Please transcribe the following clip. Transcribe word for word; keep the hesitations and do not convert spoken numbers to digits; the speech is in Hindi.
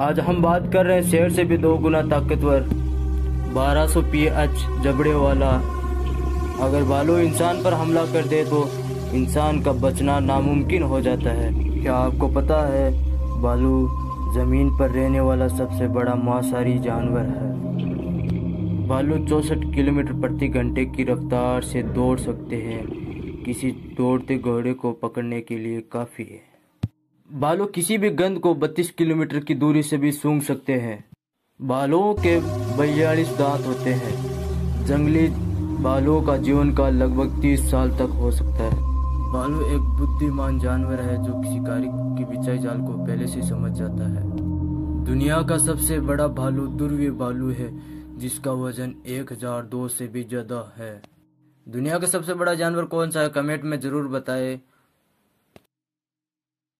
आज हम बात कर रहे हैं शेर से भी दो गुना ताकतवर बारह सौ पी एच जबड़े वाला। अगर भालू इंसान पर हमला कर दे तो इंसान का बचना नामुमकिन हो जाता है। क्या आपको पता है भालू ज़मीन पर रहने वाला सबसे बड़ा मांसाहारी जानवर है। भालू चौंसठ किलोमीटर प्रति घंटे की रफ्तार से दौड़ सकते हैं, किसी दौड़ते घोड़े को पकड़ने के लिए काफ़ी है। भालू किसी भी गंध को बत्तीस किलोमीटर की दूरी से भी सूंघ सकते हैं। भालुओं के बयालीस दांत होते हैं। जंगली भालुओं का जीवन काल लगभग तीस साल तक हो सकता है। भालू एक बुद्धिमान जानवर है जो शिकारी की बिछाई जाल को पहले से समझ जाता है। दुनिया का सबसे बड़ा भालू ध्रुवीय भालू है जिसका वजन एक हजार दो से भी ज्यादा है। दुनिया का सबसे बड़ा जानवर कौन सा है, कमेंट में जरूर बताएं।